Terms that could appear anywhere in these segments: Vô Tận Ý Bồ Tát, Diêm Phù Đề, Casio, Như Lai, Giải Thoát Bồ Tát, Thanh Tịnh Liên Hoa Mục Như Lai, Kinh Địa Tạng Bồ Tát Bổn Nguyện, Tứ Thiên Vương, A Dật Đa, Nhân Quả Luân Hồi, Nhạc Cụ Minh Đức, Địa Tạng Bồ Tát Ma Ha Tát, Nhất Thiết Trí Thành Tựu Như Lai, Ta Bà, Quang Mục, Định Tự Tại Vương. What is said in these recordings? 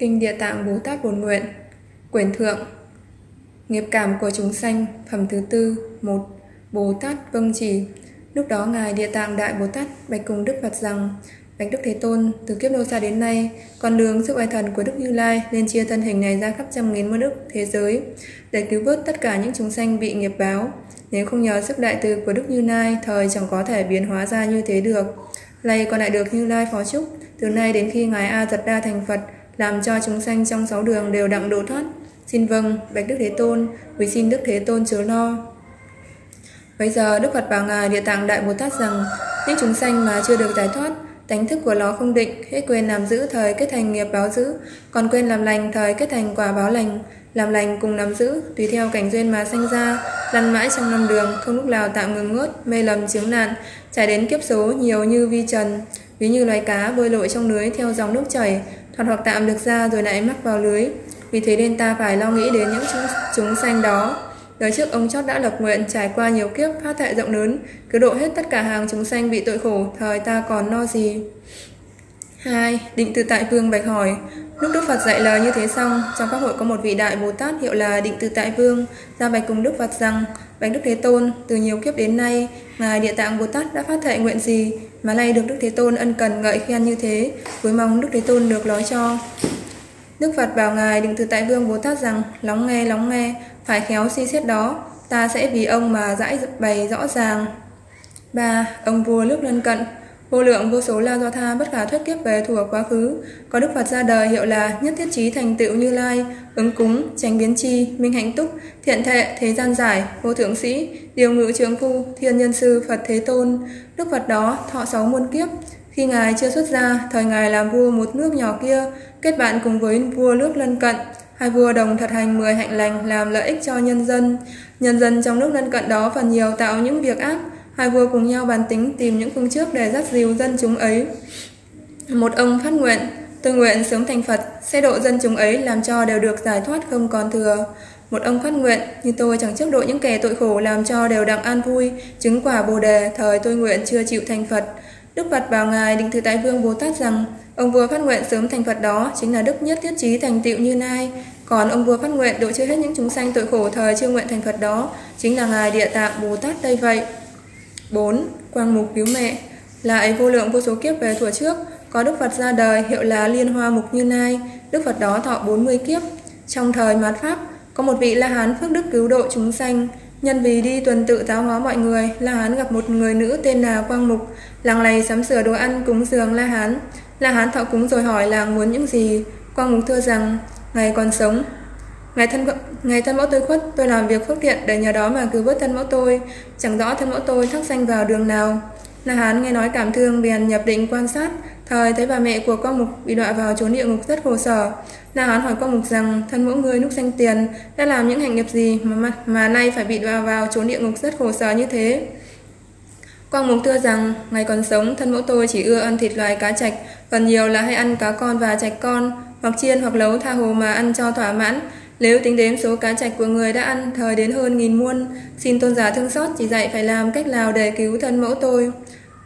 Kinh Địa Tạng Bồ Tát Bổn Nguyện, quyển thượng, nghiệp cảm của chúng sanh, phẩm thứ tư, 1. Bồ Tát vâng chỉ. Lúc đó Ngài Địa Tạng Đại Bồ Tát bạch cùng Đức Phật rằng: Bạch Đức Thế Tôn, từ kiếp lâu xa đến nay, con đường sức oai thần của Đức Như Lai nên chia thân hình này ra khắp trăm nghìn muôn ức thế giới để cứu vớt tất cả những chúng sanh bị nghiệp báo. Nếu không nhờ sức đại từ của Đức Như Lai, thời chẳng có thể biến hóa ra như thế được. Lạy con lại được Như Lai phó chúc, từ nay đến khi Ngài A Dật Đa thành Phật, làm cho chúng sanh trong 6 đường đều đặng độ thoát. Xin vâng, Bạch Đức Thế Tôn, quý xin Đức Thế Tôn chớ lo. Bây giờ Đức Phật bảo Ngài Địa Tạng Đại Bồ Tát rằng: Những chúng sanh mà chưa được giải thoát, tánh thức của nó không định, hết quên làm dữ thời kết thành nghiệp báo dữ, còn quên làm lành thời kết thành quả báo lành. Làm lành cùng làm dữ, tùy theo cảnh duyên mà sanh ra, lăn mãi trong 5 đường, không lúc nào tạm ngừng ngớt, mê lầm chướng nạn, trải đến kiếp số nhiều như vi trần. Ví như loài cá bơi lội trong lưới theo dòng nước chảy, thoạt hoặc tạm được ra rồi lại mắc vào lưới. Vì thế nên ta phải lo nghĩ đến những chúng sanh đó. Đời trước ông chót đã lập nguyện trải qua nhiều kiếp phát thệ rộng lớn, cứu độ hết tất cả hàng chúng sanh bị tội khổ, thời ta còn lo gì. 2. Định Tự Tại Vương bạch hỏi. Lúc Đức Phật dạy lời như thế xong, trong pháp hội có một vị đại Bồ Tát hiệu là Định Tự Tại Vương ra bạch cùng Đức Phật rằng: Bạch Đức Thế Tôn, từ nhiều kiếp đến nay, Ngài Địa Tạng Bồ Tát đã phát thệ nguyện gì mà nay được Đức Thế Tôn ân cần ngợi khen như thế, cuối mong Đức Thế Tôn được nói cho. Đức Phật bảo Ngài Định Tự Tại Vương Bồ Tát rằng: Lắng nghe, phải khéo suy xét đó, ta sẽ vì ông mà giải bày rõ ràng. 3. Ông vua nước lân cận, vô lượng vô số La Do Tha bất khả thuyết kiếp về thuở quá khứ, có Đức Phật ra đời hiệu là Nhất Thiết Trí Thành Tựu Như Lai, ứng cúng, tránh biến chi, minh hạnh túc, thiện thệ, thế gian giải, vô thượng sĩ, điều ngự trượng phu, thiên nhân sư, Phật Thế Tôn. Đức Phật đó thọ 6 muôn kiếp. Khi Ngài chưa xuất gia, thời Ngài làm vua một nước nhỏ kia, kết bạn cùng với vua nước lân cận. Hai vua đồng thật hành 10 hạnh lành làm lợi ích cho nhân dân. Nhân dân trong nước lân cận đó phần nhiều tạo những việc ác. Hai vua cùng nhau bàn tính tìm những phương trước để dắt dìu dân chúng ấy. Một ông phát nguyện: Tôi nguyện sớm thành Phật, sẽ độ dân chúng ấy làm cho đều được giải thoát không còn thừa. Một ông phát nguyện: Như tôi chẳng trước độ những kẻ tội khổ làm cho đều đặng an vui, chứng quả Bồ Đề, thời tôi nguyện chưa chịu thành Phật. Đức Phật bảo Ngài Định Tự Tại Vương Bồ Tát rằng: Ông vua phát nguyện sớm thành Phật đó chính là Đức Nhất Thiết Trí Thành Tựu Như Lai. Còn ông vua phát nguyện độ chưa hết những chúng sanh tội khổ thời chưa nguyện thành Phật đó chính là Ngài Địa Tạng Bồ Tát đây vậy. 4. Quang Mục cứu mẹ. Lại vô lượng vô số kiếp về thuở trước, có Đức Phật ra đời hiệu là Liên Hoa Mục Như Lai. Đức Phật đó thọ 40 kiếp. Trong thời mạt Pháp, có một vị La Hán phước đức cứu độ chúng sanh. Nhân vì đi tuần tự giáo hóa mọi người, La Hán gặp một người nữ tên là Quang Mục, làng này sắm sửa đồ ăn cúng dường La Hán. La Hán thọ cúng rồi hỏi làng muốn những gì. Quang Mục thưa rằng: Ngài còn sống, Ngài thân mẫu tôi khuất, tôi làm việc phước thiện để nhờ đó mà cứu vớt thân mẫu tôi. Chẳng rõ thân mẫu tôi thác sanh vào đường nào. La Hán nghe nói cảm thương, bèn nhập định quan sát. Thời thấy bà mẹ của Quang Mục bị đọa vào chốn địa ngục rất khổ sở. La Hán hỏi Quang Mục rằng: Thân mẫu ngươi lúc sanh tiền đã làm những hành nghiệp gì mà nay phải bị đọa vào chốn địa ngục rất khổ sở như thế? Quang Mục thưa rằng: Ngày còn sống, thân mẫu tôi chỉ ưa ăn thịt loài cá trạch, phần nhiều là hay ăn cá con và trạch con, hoặc chiên hoặc nấu tha hồ mà ăn cho thỏa mãn. Nếu tính đến số cá trạch của người đã ăn, thời đến hơn nghìn muôn. Xin tôn giả thương xót chỉ dạy phải làm cách nào để cứu thân mẫu tôi.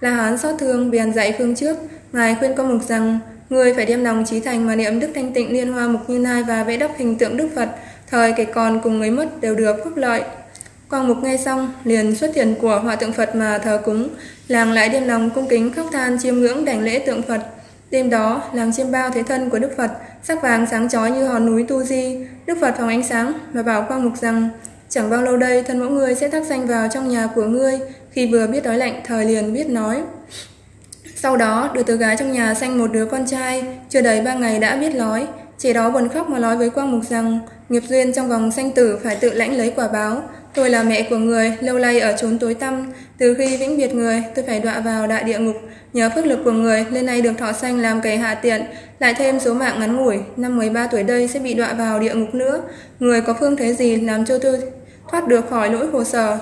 La Hán xót thương bèn dạy phương trước. Ngài khuyên Quang Mục rằng: Ngươi phải đem lòng trí thành mà niệm Đức Thanh Tịnh Liên Hoa Mục Như Lai và vẽ đắp hình tượng Đức Phật, thời kẻ còn cùng người mất đều được phúc lợi. Quang Mục nghe xong liền xuất tiền của hòa tượng Phật mà thờ cúng. Làng lại đem lòng cung kính khóc than chiêm ngưỡng đảnh lễ tượng Phật. Đêm đó, làng chiêm bao thế thân của Đức Phật sắc vàng sáng chói như hòn núi Tu Di. Đức Phật phóng ánh sáng và bảo Quang Mục rằng: Chẳng bao lâu đây thân mẫu ngươi sẽ thác sanh vào trong nhà của ngươi. Khi vừa biết đói lạnh, thời liền biết nói. Sau đó, đứa tớ gái trong nhà sanh một đứa con trai, chưa đầy 3 ngày đã biết nói. Trẻ đó buồn khóc mà nói với Quang Mục rằng: Nghiệp duyên trong vòng sanh tử phải tự lãnh lấy quả báo. Tôi là mẹ của người, lâu nay ở chốn tối tăm. Từ khi vĩnh biệt người, tôi phải đọa vào đại địa ngục. Nhờ phước lực của người, lên nay được thọ sanh làm kẻ hạ tiện. Lại thêm số mạng ngắn ngủi, năm 13 tuổi đây sẽ bị đọa vào địa ngục nữa. Người có phương thế gì làm cho tôi thoát được khỏi nỗi khổ sở?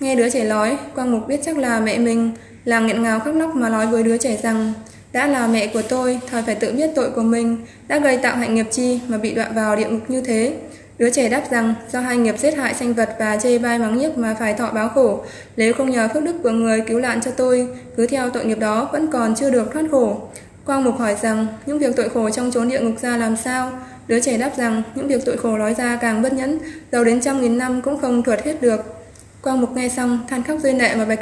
Nghe đứa trẻ nói, Quang Mục biết chắc là mẹ mình. Làng nghẹn ngào khóc nóc mà nói với đứa trẻ rằng: Đã là mẹ của tôi, thời phải tự biết tội của mình, đã gây tạo hạnh nghiệp chi mà bị đọa vào địa ngục như thế. Đứa trẻ đáp rằng: Do hai nghiệp giết hại sanh vật và chê bai mắng nhiếc mà phải thọ báo khổ. Nếu không nhờ phước đức của người cứu nạn cho tôi, cứ theo tội nghiệp đó vẫn còn chưa được thoát khổ. Quang Mục hỏi rằng, những việc tội khổ trong chốn địa ngục ra làm sao? Đứa trẻ đáp rằng, những việc tội khổ nói ra càng bất nhẫn, giàu đến 100.000 năm cũng không thuật hết được. Quang Mục nghe xong, than khóc rơi lệ mà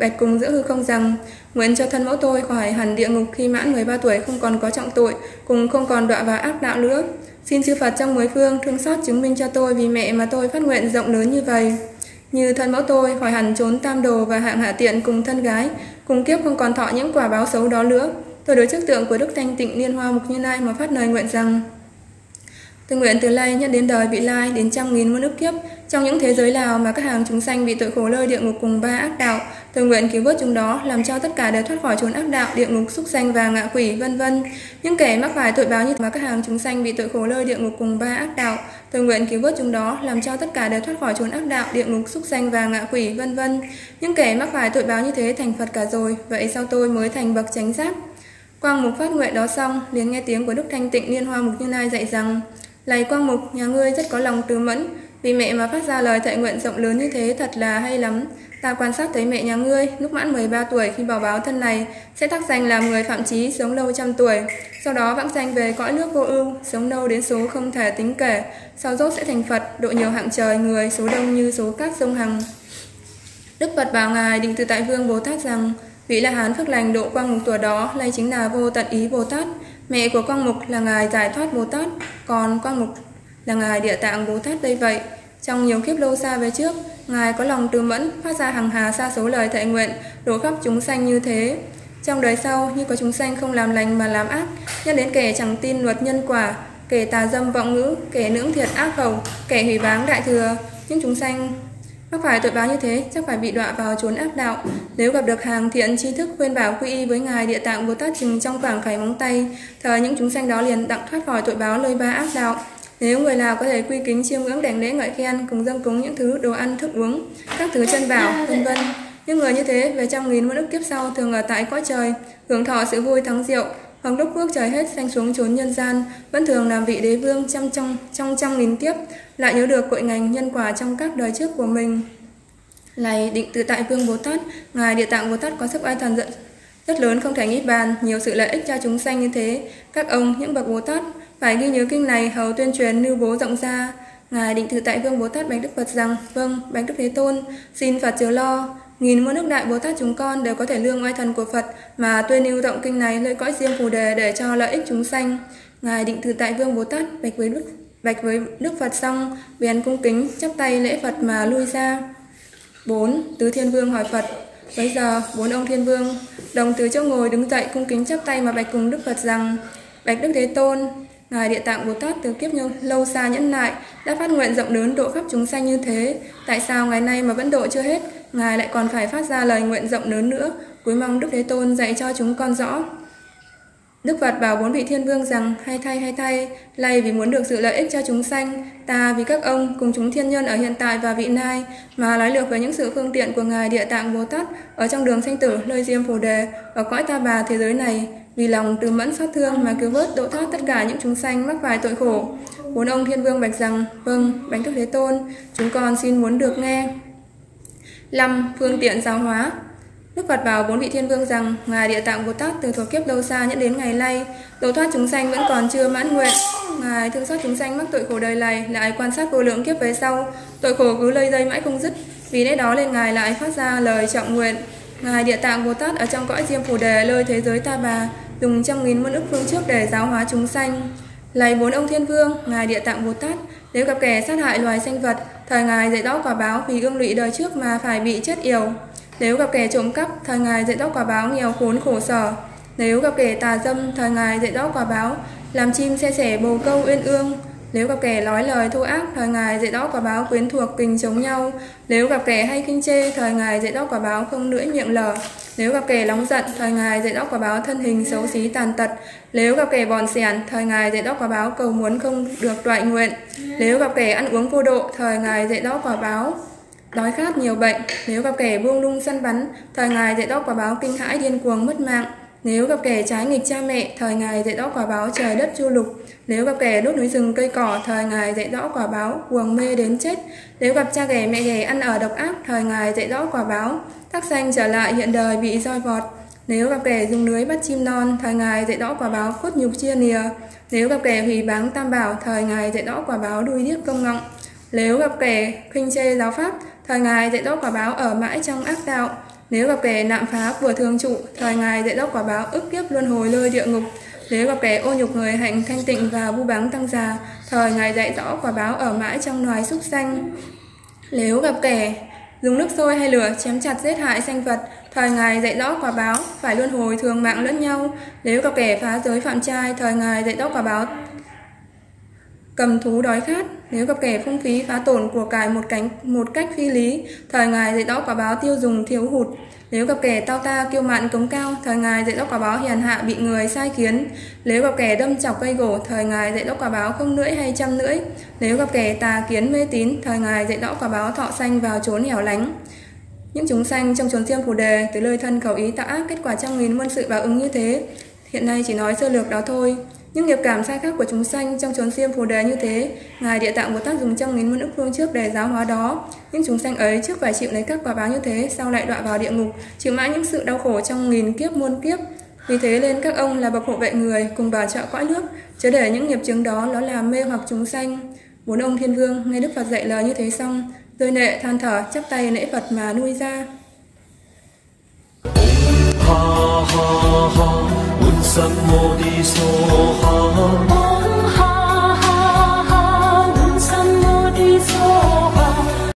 bạch cùng giữa hư không rằng, nguyện cho thân mẫu tôi khỏi hẳn địa ngục khi mãn 13 tuổi không còn có trọng tội, cùng không còn đọa vào ác đạo nữa. Xin chư Phật trong mười phương thương xót chứng minh cho tôi vì mẹ mà tôi phát nguyện rộng lớn như vậy. Như thân mẫu tôi khỏi hẳn trốn tam đồ và hạng hạ tiện cùng thân gái, cùng kiếp không còn thọ những quả báo xấu đó nữa. Tôi đối trước tượng của Đức Thanh Tịnh Liên Hoa Mục Như Lai mà phát lời nguyện rằng, tôi nguyện từ nay nhân đến đời vị lai đến 100.000 muôn ức kiếp, trong những thế giới nào mà các hàng chúng sanh bị tội khổ lơi địa ngục cùng ba ác đạo, tôi nguyện cứu vớt chúng đó, làm cho tất cả đều thoát khỏi chốn ác đạo, địa ngục, súc sanh và ngạ quỷ, vân vân. Những kẻ mắc phải tội báo như mà các hàng chúng sanh bị tội khổ lơi địa ngục cùng ba ác đạo, tôi nguyện cứu vớt chúng đó, làm cho tất cả đều thoát khỏi chốn ác đạo, địa ngục, súc sanh và ngạ quỷ, vân vân. Những kẻ mắc phải tội báo như thế thành Phật cả rồi, vậy sao tôi mới thành bậc chánh giác? Quang Mục phát nguyện đó xong, liền nghe tiếng của Đức Thanh Tịnh Liên Hoa Mục Như Lai dạy rằng, lạy Quang Mục, nhà ngươi rất có lòng từ mẫn, vì mẹ mà phát ra lời thệ nguyện rộng lớn như thế thật là hay lắm. Ta quan sát thấy mẹ nhà ngươi lúc mãn 13 tuổi khi bỏ báo thân này sẽ tác danh làm người phạm chí, sống lâu 100 tuổi, sau đó vãng sanh về cõi nước vô ưu, sống lâu đến số không thể tính kể, sau rốt sẽ thành Phật, độ nhiều hạng trời người, số đông như số các sông Hằng. Đức Phật bảo ngài Định Tự Tại Vương Bồ Tát rằng, vị La Hán phước lành độ Quang Mục tuổi đó nay chính là Vô Tận Ý Bồ Tát. Mẹ của Quang Mục là ngài Giải Thoát Bồ Tát, còn Quang Mục là ngài Địa Tạng Bồ Tát đây vậy. Trong nhiều kiếp lâu xa về trước, ngài có lòng từ mẫn, phát ra hàng hà sa số lời thệ nguyện đổ khắp chúng sanh như thế. Trong đời sau, như có chúng sanh không làm lành mà làm ác, nhất đến kẻ chẳng tin luật nhân quả, kẻ tà dâm vọng ngữ, kẻ nưỡng thiệt ác khẩu, kẻ hủy báng đại thừa, những chúng sanh mắc phải tội báo như thế chắc phải bị đọa vào chốn ác đạo. Nếu gặp được hàng thiện tri thức khuyên bảo quy y với ngài Địa Tạng Bồ Tát chừng trong khoảng khay móng tay, thời những chúng sanh đó liền đặng thoát khỏi tội báo lơi ba ác đạo. Nếu người nào có thể quy kính chiêm ngưỡng đảnh lễ ngợi khen cùng dâng cúng những thứ đồ ăn thức uống, các thứ chân bảo, vân vân, những người như thế về 100.000 muôn ức kiếp sau thường ở tại cõi trời hưởng thọ sự vui thắng diệu, hoặc lúc phước trời hết sanh xuống chốn nhân gian vẫn thường làm vị đế vương trong 100.000 kiếp, lại nhớ được cội ngành nhân quả trong các đời trước của mình. Lạy Định Tự Tại Vương Bồ Tát, ngài Địa Tạng Bồ Tát có sức oai thần rất lớn không thể nghĩ bàn, nhiều sự lợi ích cho chúng sanh như thế, các ông những bậc Bồ Tát phải ghi nhớ kinh này, hầu tuyên truyền lưu bố rộng ra. Ngài Định Tự Tại Vương Bồ Tát bạch Đức Phật rằng, vâng, bạch Đức Thế Tôn, xin Phật chớ lo. Nghìn muôn nước đại Bồ Tát chúng con đều có thể lương oai thần của Phật mà tuyên lưu rộng kinh này nơi cõi Diêm Phù Đề để cho lợi ích chúng sanh. Ngài Định Tự Tại Vương Bồ Tát bạch với Đức Phật xong, bèn cung kính chắp tay lễ Phật mà lui ra. 4. Tứ Thiên Vương hỏi Phật. Bây giờ 4 ông Thiên Vương đồng từ chỗ ngồi đứng dậy cung kính chắp tay mà bạch cùng Đức Phật rằng, bạch Đức Thế Tôn, ngài Địa Tạng Bồ Tát từ kiếp lâu xa nhẫn nại đã phát nguyện rộng lớn độ khắp chúng sanh như thế, tại sao ngày nay mà vẫn độ chưa hết, ngài lại còn phải phát ra lời nguyện rộng lớn nữa? Cúi mong Đức Thế Tôn dạy cho chúng con rõ. Đức Phật bảo 4 vị Thiên Vương rằng, hay thay, lạy vì muốn được sự lợi ích cho chúng sanh, ta vì các ông cùng chúng thiên nhân ở hiện tại và vị lai mà nói lược về những sự phương tiện của ngài Địa Tạng Bồ Tát ở trong đường sanh tử nơi Diêm Phù Đề ở cõi Ta Bà thế giới này, vì lòng từ mẫn xót thương mà cứu vớt độ thoát tất cả những chúng sanh mắc phải tội khổ. 4 ông Thiên Vương bạch rằng, vâng, bạch Đức Thế Tôn, chúng con xin muốn được nghe. 5. Phương tiện giáo hóa. Đức Phật bảo 4 vị Thiên Vương rằng, ngài Địa Tạng Bồ Tát từ thuở kiếp lâu xa nhẫn đến ngày nay độ thoát chúng sanh vẫn còn chưa mãn nguyện, ngài thương xót chúng sanh mắc tội khổ đời này, lại quan sát vô lượng kiếp về sau, tội khổ cứ lây dây mãi không dứt, vì lẽ đó nên ngài lại phát ra lời trọng nguyện. Ngài Địa Tạng Bồ Tát ở trong cõi Diêm Phù Đề lơi thế giới Ta Bà dùng 100.000 muôn ức phương trước để giáo hóa chúng sanh. Lạy 4 ông Thiên Vương, ngài Địa Tạng Bồ Tát nếu gặp kẻ sát hại loài sinh vật, thời ngài dạy rõ quả báo vì ương lụy đời trước mà phải bị chết yểu. Nếu gặp kẻ trộm cắp, thời ngài dạy rõ quả báo nghèo khốn khổ sở. Nếu gặp kẻ tà dâm, thời ngài dạy rõ quả báo làm chim xe sẻ bồ câu uyên ương. Nếu gặp kẻ nói lời thô ác, thời ngài dạy rõ quả báo quyến thuộc kình chống nhau. Nếu gặp kẻ hay kinh chê, thời ngài dạy rõ quả báo không lưỡi miệng lở. Nếu gặp kẻ nóng giận, thời ngài dạy rõ quả báo thân hình xấu xí tàn tật. Nếu gặp kẻ bòn xẻn, thời ngài dạy rõ quả báo cầu muốn không được toại nguyện. Nếu gặp kẻ ăn uống vô độ, thời ngài dạy rõ quả báo đói khát nhiều bệnh. Nếu gặp kẻ buông lung săn bắn, thời ngài dạy rõ quả báo kinh hãi điên cuồng mất mạng. Nếu gặp kẻ trái nghịch cha mẹ, thời ngài dạy rõ quả báo trời đất tru lục. Nếu gặp kẻ đốt núi rừng cây cỏ, thời ngài dạy rõ quả báo cuồng mê đến chết. Nếu gặp cha ghẻ mẹ ghẻ ăn ở độc ác, thời ngài dạy rõ quả báo tác sanh trở lại hiện đời bị roi vọt. Nếu gặp kẻ dùng lưới bắt chim non, thời ngài dạy rõ quả báo khuất nhục chia lìa. Nếu gặp kẻ hủy báng tam bảo, thời ngài dạy rõ quả báo đuôi điếc công ngọng. Nếu gặp kẻ khinh chê giáo pháp, thời ngài dạy rõ quả báo ở mãi trong ác đạo. Nếu gặp kẻ nạm phá của thương trụ, thời ngài dạy rõ quả báo ức kiếp luân hồi lơi địa ngục. Nếu gặp kẻ ô nhục người hạnh thanh tịnh và vu báng tăng già, thời ngài dạy rõ quả báo ở mãi trong loài súc sanh. Nếu gặp kẻ dùng nước sôi hay lửa chém chặt giết hại sanh vật, thời ngài dạy rõ quả báo phải luân hồi thường mạng lẫn nhau. Nếu gặp kẻ phá giới phạm trai, thời ngài dạy rõ quả báo cầm thú đói khát. Nếu gặp kẻ phung phí phá tổn của cải một cách phi lý, thời ngài dạy rõ quả báo tiêu dùng thiếu hụt. Nếu gặp kẻ tao ta kiêu mạn cống cao, thời ngài dạy rõ quả báo hiền hạ bị người sai khiến. Nếu gặp kẻ đâm chọc gây gổ, thời ngài dạy rõ quả báo không lưỡi hay trăm lưỡi. Nếu gặp kẻ tà kiến mê tín, thời ngài dạy rõ quả báo thọ sanh vào chốn hẻo lánh. Những chúng sanh trong chốn Diêm Phù Đề từ lời thân khẩu ý tạo ác, kết quả trăm nghìn muôn sự báo ứng như thế. Hiện nay chỉ nói sơ lược đó thôi. Những nghiệp cảm sai khác của chúng sanh trong chốn Diêm Phù Đề như thế, ngài Địa Tạng Bồ Tát dùng trăm nghìn muôn ức phương trước để giáo hóa đó. Những chúng sanh ấy trước phải chịu lấy các quả báo như thế, sau lại đọa vào địa ngục, chịu mãi những sự đau khổ trong nghìn kiếp muôn kiếp. Vì thế nên các ông là bậc hộ vệ người, cùng bảo trợ cõi nước, chớ để những nghiệp chướng đó nó làm mê hoặc chúng sanh. Bốn ông Thiên Vương nghe Đức Phật dạy lời như thế xong, rơi nệ than thở, chắp tay lễ Phật mà nuôi ra. Ha ha ha, Sammo di so ha.